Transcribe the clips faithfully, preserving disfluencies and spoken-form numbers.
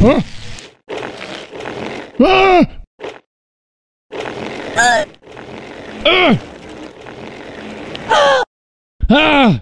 Huh? Ah! Uh. Ah! Ah! Ah! Ah!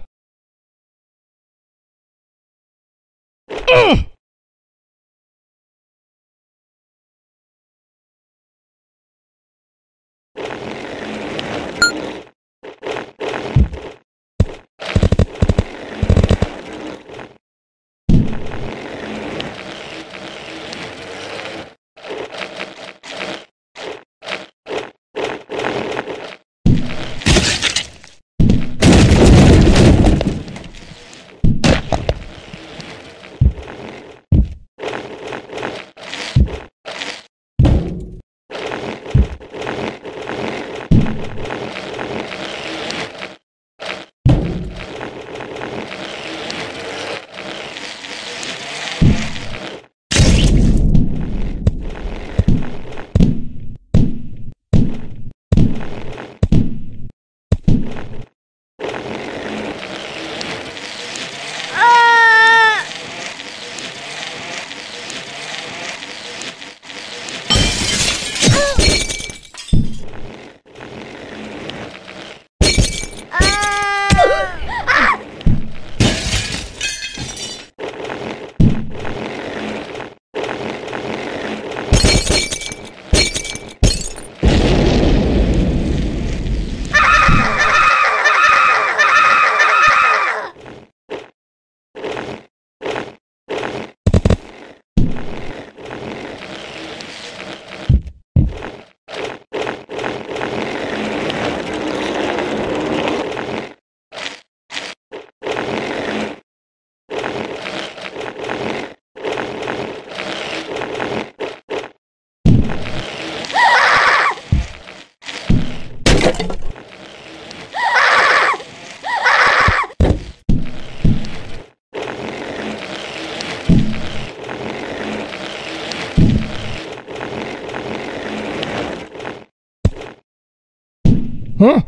Huh?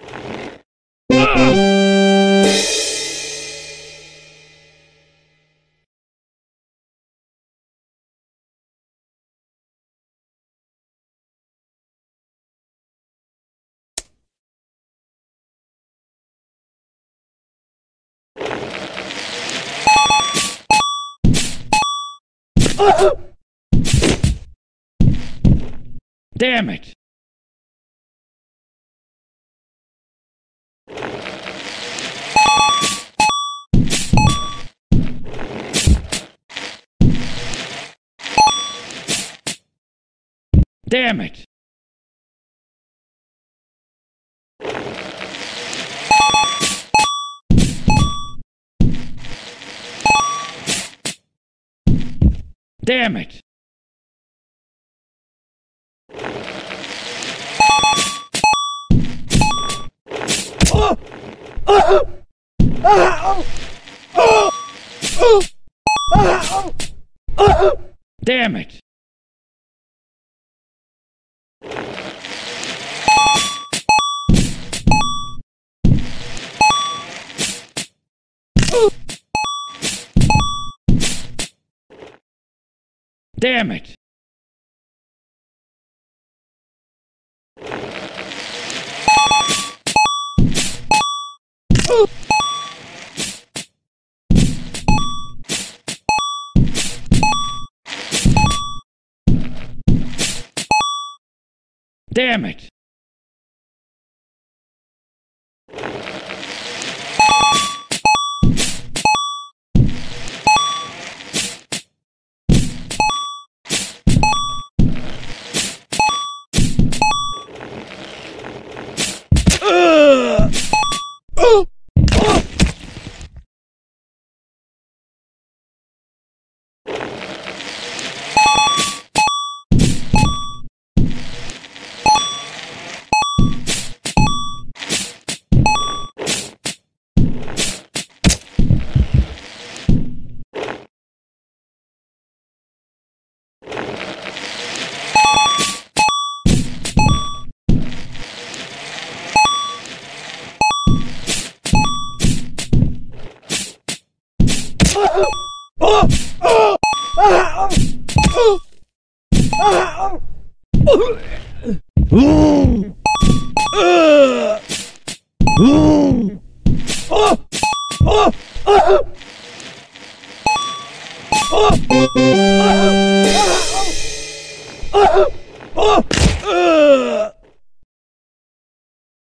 Damn it! Damn it! Damn it! Oh! Oh! Oh! Oh! Oh! Oh! Oh! Damn it! Damn it! Oh. Damn it!